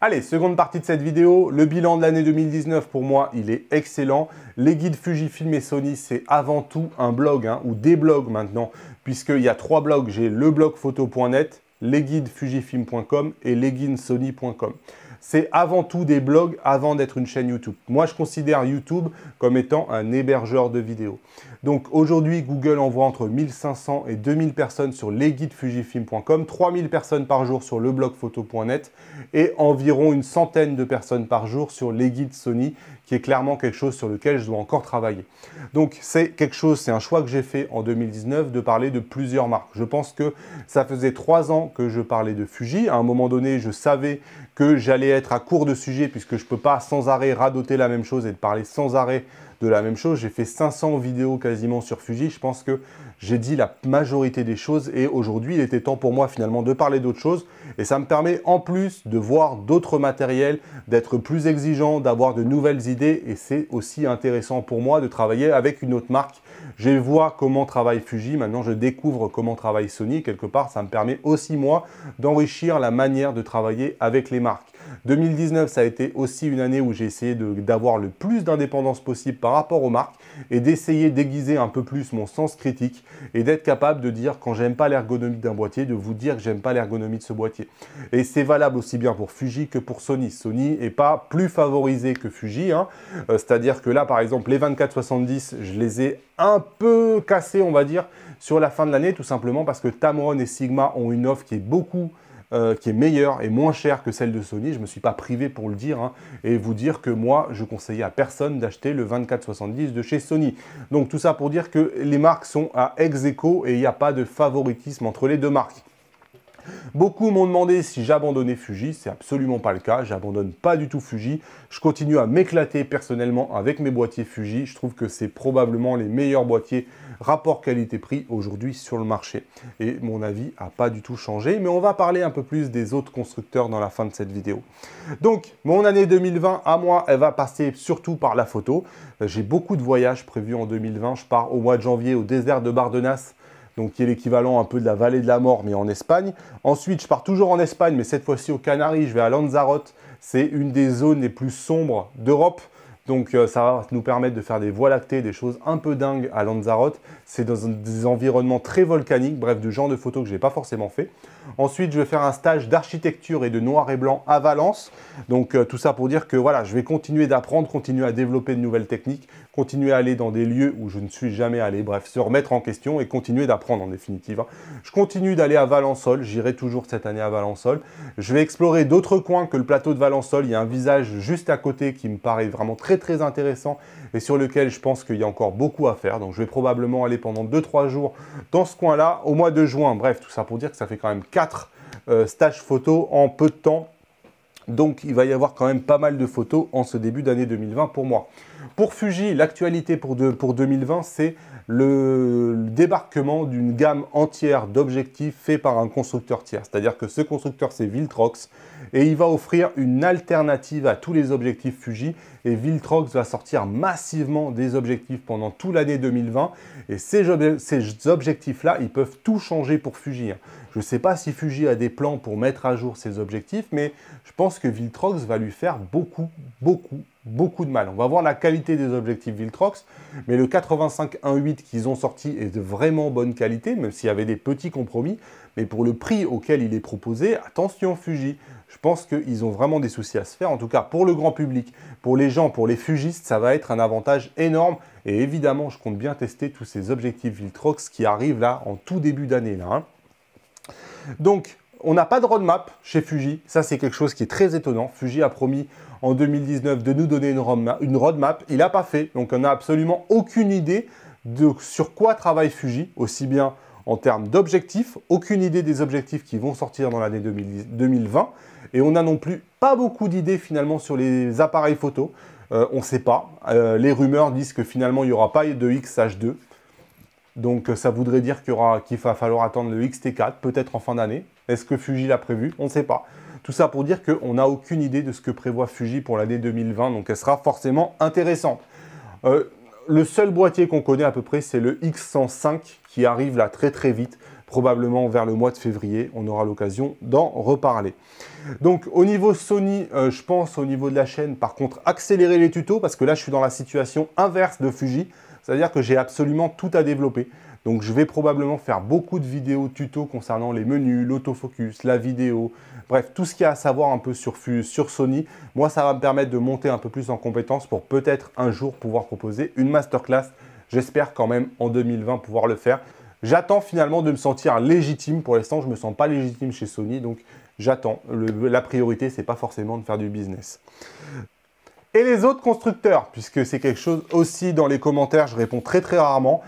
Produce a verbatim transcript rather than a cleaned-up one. Allez, seconde partie de cette vidéo, le bilan de l'année deux mille dix-neuf pour moi, il est excellent. Les guides Fujifilm et Sony, c'est avant tout un blog, hein, ou des blogs maintenant, puisqu'il y a trois blogs. J'ai le blog Photo point net, les guides Fujifilm point com et les guides Sony point com. C'est avant tout des blogs avant d'être une chaîne YouTube. Moi, je considère YouTube comme étant un hébergeur de vidéos. Donc aujourd'hui, Google envoie entre mille cinq cents et deux mille personnes sur lesguidesfujifilm point com, trois mille personnes par jour sur le blog photo point net et environ une centaine de personnes par jour sur les guides Sony, qui est clairement quelque chose sur lequel je dois encore travailler. Donc c'est quelque chose, c'est un choix que j'ai fait en deux mille dix-neuf de parler de plusieurs marques. Je pense que ça faisait trois ans que je parlais de Fuji. À un moment donné, je savais que j'allais être à court de sujet, puisque je peux pas sans arrêt radoter la même chose et de parler sans arrêt de la même chose. J'ai fait cinq cents vidéos quasiment sur Fuji. Je pense que j'ai dit la majorité des choses et aujourd'hui, il était temps pour moi finalement de parler d'autres choses. Et ça me permet en plus de voir d'autres matériels, d'être plus exigeant, d'avoir de nouvelles idées. Et c'est aussi intéressant pour moi de travailler avec une autre marque. Je vois comment travaille Fuji. Maintenant, je découvre comment travaille Sony. Quelque part, ça me permet aussi moi d'enrichir la manière de travailler avec les marques. deux mille dix-neuf, ça a été aussi une année où j'ai essayé d'avoir le plus d'indépendance possible par rapport aux marques et d'essayer d'aiguiser un peu plus mon sens critique et d'être capable de dire quand j'aime pas l'ergonomie d'un boîtier, de vous dire que j'aime pas l'ergonomie de ce boîtier. Et c'est valable aussi bien pour Fuji que pour Sony. Sony n'est pas plus favorisé que Fuji, hein. Euh, c'est-à-dire que là, par exemple, les vingt-quatre soixante-dix, je les ai un peu cassés, on va dire, sur la fin de l'année, tout simplement parce que Tamron et Sigma ont une offre qui est beaucoup... Euh, qui est meilleure et moins chère que celle de Sony. Je ne me suis pas privé pour le dire, hein, et vous dire que moi, je conseillais à personne d'acheter le vingt-quatre soixante-dix de chez Sony. Donc tout ça pour dire que les marques sont à ex-aequo et il n'y a pas de favoritisme entre les deux marques. Beaucoup m'ont demandé si j'abandonnais Fuji, c'est absolument pas le cas, j'abandonne pas du tout Fuji, je continue à m'éclater personnellement avec mes boîtiers Fuji, je trouve que c'est probablement les meilleurs boîtiers rapport qualité-prix aujourd'hui sur le marché. Et mon avis n'a pas du tout changé, mais on va parler un peu plus des autres constructeurs dans la fin de cette vidéo. Donc mon année deux mille vingt à moi, elle va passer surtout par la photo. J'ai beaucoup de voyages prévus en deux mille vingt, je pars au mois de janvier au désert de Bardenas, donc qui est l'équivalent un peu de la vallée de la mort, mais en Espagne. Ensuite, je pars toujours en Espagne, mais cette fois-ci aux Canaries, je vais à Lanzarote. C'est une des zones les plus sombres d'Europe. Donc euh, ça va nous permettre de faire des voies lactées, des choses un peu dingues à Lanzarote. C'est dans un, des environnements très volcaniques, bref, du genre de photos que je n'ai pas forcément fait. Ensuite, je vais faire un stage d'architecture et de noir et blanc à Valence. Donc euh, tout ça pour dire que voilà, je vais continuer d'apprendre, continuer à développer de nouvelles techniques, continuer à aller dans des lieux où je ne suis jamais allé, bref, se remettre en question et continuer d'apprendre en définitive. Je continue d'aller à Valensol, j'irai toujours cette année à Valensol. Je vais explorer d'autres coins que le plateau de Valensol. Il y a un visage juste à côté qui me paraît vraiment très très intéressant et sur lequel je pense qu'il y a encore beaucoup à faire. Donc je vais probablement aller pendant deux trois jours dans ce coin-là au mois de juin. Bref, tout ça pour dire que ça fait quand même quatre euh, stages photo en peu de temps. Donc il va y avoir quand même pas mal de photos en ce début d'année deux mille vingt pour moi. Pour Fuji, l'actualité pour, pour deux mille vingt, c'est le, le débarquement d'une gamme entière d'objectifs faits par un constructeur tiers. C'est-à-dire que ce constructeur, c'est Viltrox, et il va offrir une alternative à tous les objectifs Fuji. Et Viltrox va sortir massivement des objectifs pendant toute l'année deux mille vingt. Et ces, ces objectifs-là, ils peuvent tout changer pour Fuji. Je ne sais pas si Fuji a des plans pour mettre à jour ses objectifs, mais je pense que Viltrox va lui faire beaucoup, beaucoup, beaucoup de mal. On va voir la qualité des objectifs Viltrox, mais le quatre-vingt-cinq un huit qu'ils ont sorti est de vraiment bonne qualité, même s'il y avait des petits compromis. Mais pour le prix auquel il est proposé, attention Fuji, je pense qu'ils ont vraiment des soucis à se faire. En tout cas, pour le grand public, pour les gens, pour les fugistes, ça va être un avantage énorme. Et évidemment, je compte bien tester tous ces objectifs Viltrox qui arrivent là en tout début d'année. Là, hein. Donc, on n'a pas de roadmap chez Fuji. Ça, c'est quelque chose qui est très étonnant. Fuji a promis en deux mille dix-neuf de nous donner une roadmap. Une roadmap. Il n'a pas fait. Donc, on n'a absolument aucune idée de sur quoi travaille Fuji, aussi bien en termes d'objectifs, aucune idée des objectifs qui vont sortir dans l'année deux mille vingt. Et on n'a non plus pas beaucoup d'idées finalement sur les appareils photo. Euh, on ne sait pas. Euh, les rumeurs disent que finalement, il n'y aura pas de X H deux. Donc, ça voudrait dire qu'il qu'il va falloir attendre le X T quatre, peut-être en fin d'année. Est-ce que Fuji l'a prévu? On ne sait pas. Tout ça pour dire qu'on n'a aucune idée de ce que prévoit Fuji pour l'année deux mille vingt, donc elle sera forcément intéressante. Euh, le seul boîtier qu'on connaît à peu près, c'est le X cent cinq qui arrive là très très vite. probablement vers le mois de février, on aura l'occasion d'en reparler. Donc au niveau Sony, euh, je pense au niveau de la chaîne, par contre, accélérer les tutos, parce que là je suis dans la situation inverse de Fuji, c'est-à-dire que j'ai absolument tout à développer. Donc je vais probablement faire beaucoup de vidéos tutos concernant les menus, l'autofocus, la vidéo, bref, tout ce qu'il y a à savoir un peu sur, sur Sony. Moi, ça va me permettre de monter un peu plus en compétences pour peut-être un jour pouvoir proposer une masterclass. J'espère quand même en deux mille vingt pouvoir le faire. J'attends finalement de me sentir légitime. Pour l'instant, je ne me sens pas légitime chez Sony, donc j'attends. La priorité, ce n'est pas forcément de faire du business. Et les autres constructeurs, puisque c'est quelque chose aussi dans les commentaires, je réponds très très rarement.